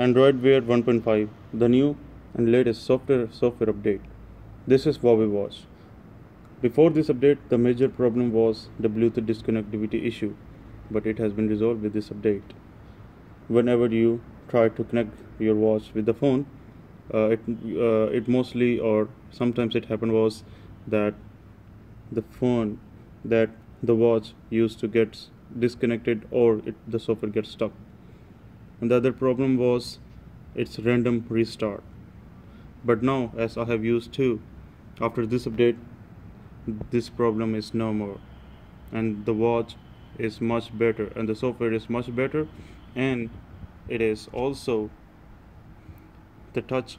Android Wear 1.5, the new and latest software update. This is Huawei Watch. Before this update, the major problem was the Bluetooth disconnectivity issue, but it has been resolved with this update. Whenever you try to connect your watch with the phone, it mostly, or sometimes it happened, was that the watch used to get disconnected, or the software gets stuck. And the other problem was its random restart. But now, as I have used to, after this update, this problem is no more, and the watch is much better, and the software is much better, and it is also the touch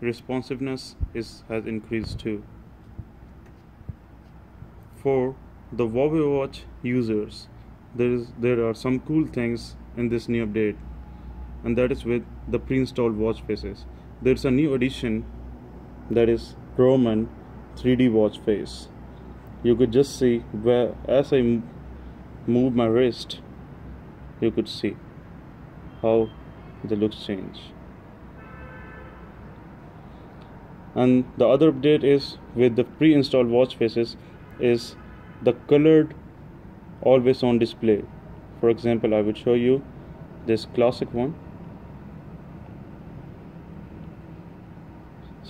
responsiveness has increased too. For the Huawei Watch users, there are some cool things in this new update, and that is with the pre-installed watch faces. There's a new addition, that is Roman 3D watch face. You could just see where, as I move my wrist, you could see how the looks change. And the other update is with the pre-installed watch faces is the colored always on display. For example, I would show you this classic one.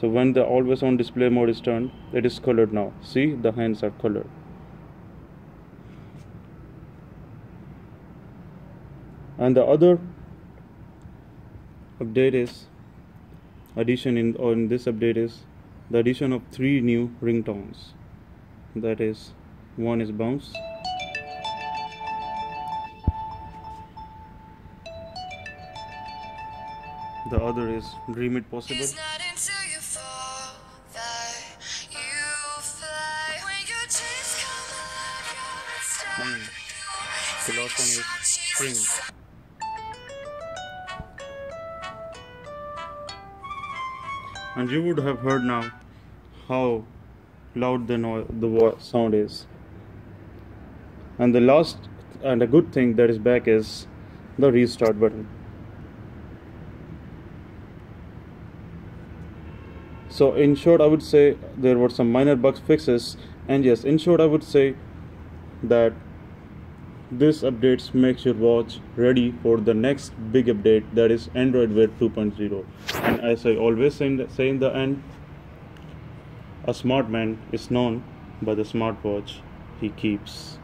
So when the always on display mode is turned, it is colored now. See, the hands are colored. And the other update is the addition of 3 new ringtones. That is, one is Bounce, the other is Dream It Possible, the last one is Spring. And you would have heard now how loud the sound is. And the last and a good thing that is back is the restart button. So in short, I would say there were some minor bug fixes, and yes, in short I would say that this updates makes your watch ready for the next big update, that is Android Wear 2.0. And as I always say in the end, a smart man is known by the smartwatch he keeps.